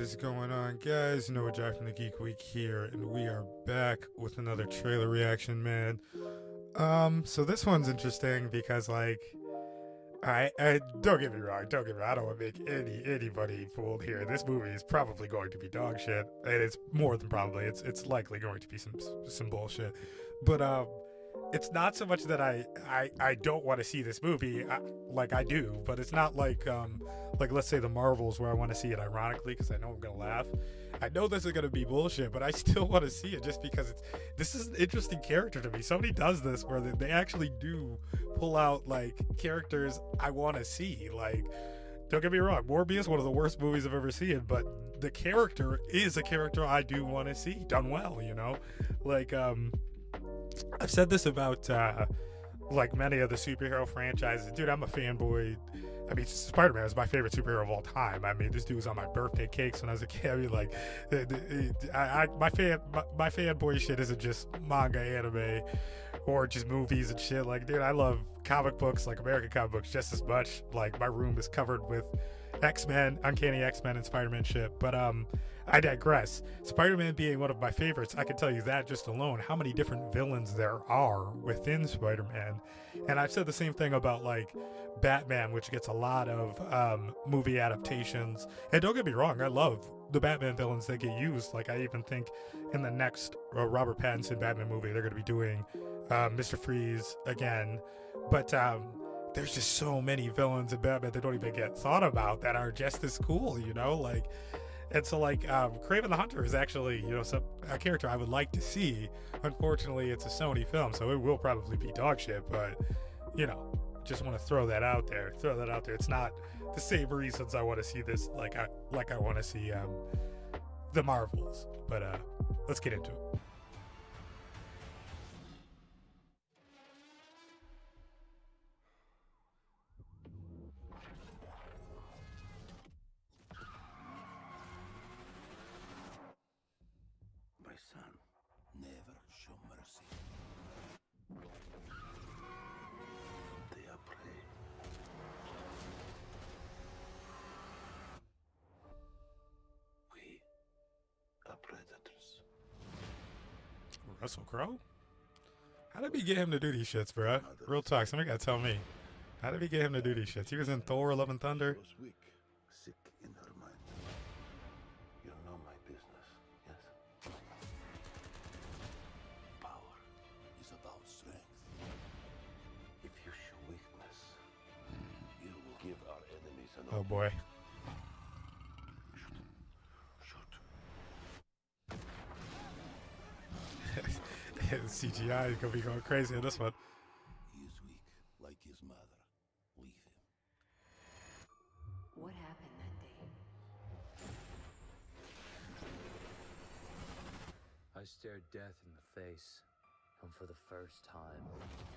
What is going on, guys? You know, we're Jack from the Geek Week here, and we are back with another trailer reaction, man. So this one's interesting because, like, I don't get me wrong, I don't want to make anybody fooled here. This movie is probably going to be dog shit, and it's more than probably. It's likely going to be some bullshit, but it's not so much that I don't want to see this movie, like I do, but it's not like, like let's say the Marvels, where I want to see it ironically because I know I'm going to laugh. I know this is going to be bullshit, but I still want to see it just because this is an interesting character to me. Somebody does this where they actually do pull out, like, characters I want to see. Like, don't get me wrong, Morbius, one of the worst movies I've ever seen, but the character is a character I do want to see done well, you know? Like, I've said this about like many of the superhero franchises. Dude, I'm a fanboy. I mean, Spider-Man is my favorite superhero of all time. I mean, this dude was on my birthday cakes when I was a kid. I mean, like, my fanboy shit isn't just manga, anime, or just movies and shit. Like, dude, I love comic books, like American comic books, just as much. Like, my room is covered with X-Men, Uncanny X-Men, and Spider-Man shit. But I digress. Spider-Man being one of my favorites, I can tell you that just alone, how many different villains there are within Spider-Man. And I've said the same thing about, like, Batman, which gets a lot of movie adaptations. And don't get me wrong, I love the Batman villains that get used. Like, I even think in the next Robert Pattinson Batman movie, they're going to be doing Mr. Freeze again. But there's just so many villains in Batman that don't even get thought about that are just as cool, you know? Like, and so, like, Kraven the Hunter is actually, you know, a character I would like to see. Unfortunately, it's a Sony film, so it will probably be dog shit, but, you know, just want to throw that out there. It's not the same reasons I want to see this, like, I want to see the Marvels. But let's get into it. Russell Crowe? How did we get him to do these shits, bro? Real talk, somebody gotta tell me. How did we get him to do these shits? He was in Thor, Love and Thunder. Sick in her mind. You know my business, yes? Power is about strength. If you show weakness, you will give our enemies an opportunity. Oh boy. CGI is gonna be going crazy on this one. He is weak, like his mother. Leave him. What happened that day? I stared death in the face, and for the first time,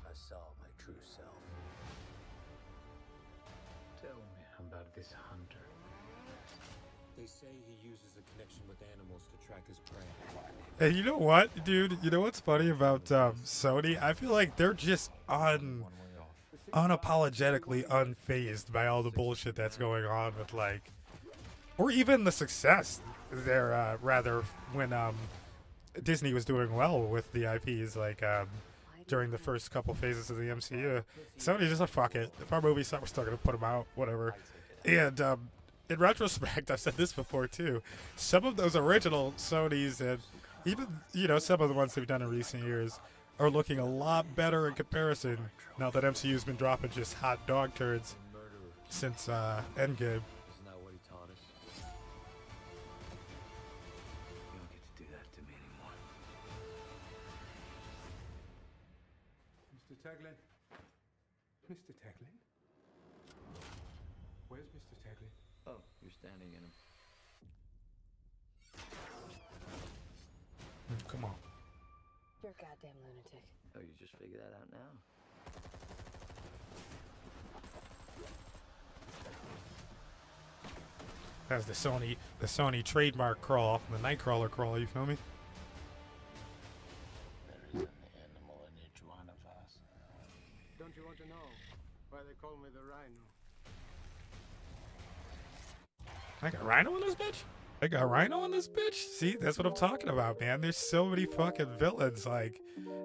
I saw my true self. Tell me about this hunter. They say he uses a connection with animals to track his prey. Hey, you know what, dude? You know what's funny about Sony? I feel like they're just unapologetically unfazed by all the bullshit that's going on with, like, or even the success there, rather, when Disney was doing well with the IPs, like, during the first couple phases of the MCU. Sony just like, fuck it. If our movie's not, we're still going to put them out, whatever. And, in retrospect, I've said this before too, some of those original Sonys and even, you know, some of the ones they've done in recent years are looking a lot better in comparison now that MCU's been dropping just hot dog turds since Endgame. Mr. Taglin? Where's Mr. Taglin? Oh, you're standing in him. Come on. You're a goddamn lunatic. Oh, you just figured that out now? That's the Sony trademark crawl, the Nightcrawler crawl, you feel me? There is an animal in each one of us. Don't you want to know why they call me the Rhino? Like a rhino in this bitch? They got Rhino in this bitch? See, that's what I'm talking about, man. There's so many fucking villains. Like,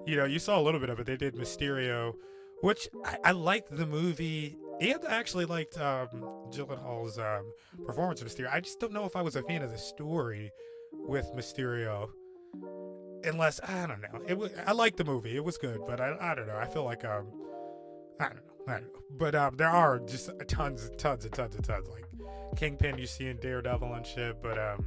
you know, you saw a little bit of it. They did Mysterio, which I liked the movie. And I actually liked Gyllenhaal's performance of Mysterio. I just don't know if I was a fan of the story with Mysterio. Unless, I don't know. It was, I liked the movie. It was good, but I don't know. I feel like, I don't know. But there are just tons. Like, Kingpin you see in Daredevil and shit. But,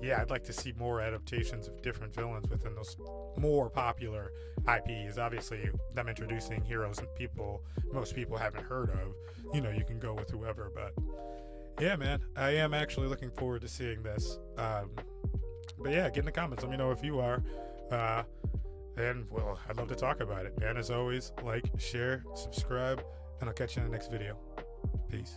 yeah, I'd like to see more adaptations of different villains within those more popular IPs. Obviously, them introducing heroes and people most people haven't heard of. You know, you can go with whoever. But, yeah, man, I am actually looking forward to seeing this. But, yeah, get in the comments. Let me know if you are. And, well, I'd love to talk about it. And as always, like, share, subscribe, and I'll catch you in the next video. Peace.